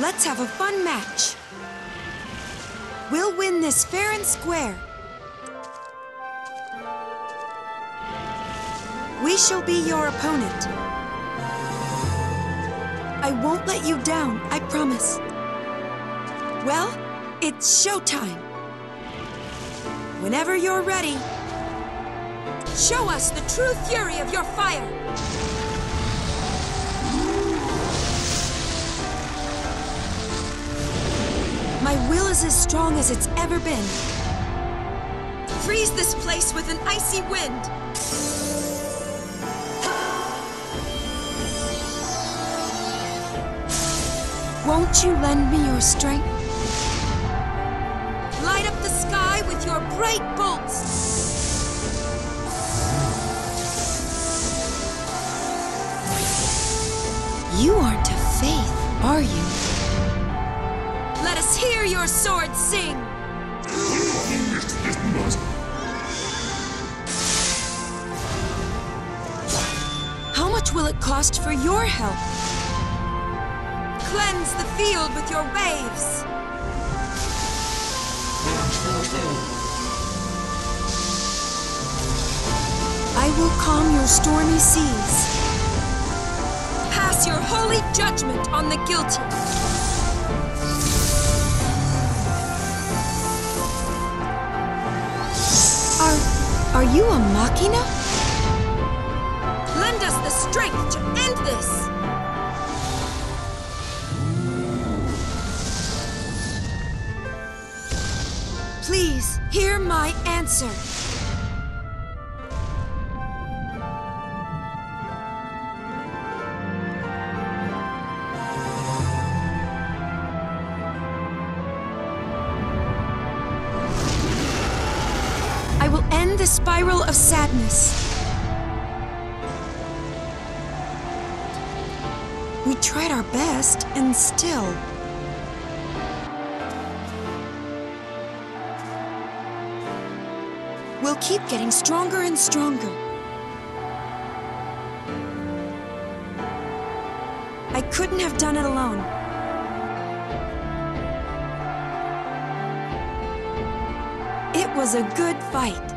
Let's have a fun match. We'll win this fair and square. We shall be your opponent. I won't let you down, I promise. Well, it's showtime. Whenever you're ready, show us the true fury of your fire. My will is as strong as it's ever been. Freeze this place with an icy wind. Won't you lend me your strength? Light up the sky with your bright bolts. You aren't of faith, are you? Let us hear your sword sing. How much will it cost for your help? Cleanse the field with your waves. I will calm your stormy seas. Pass your holy judgment on the guilty. Are you a Machina? Lend us the strength to end this. Please, hear my answer. I will end the spiral of sadness. We tried our best, and still... we'll keep getting stronger and stronger. I couldn't have done it alone. It was a good fight.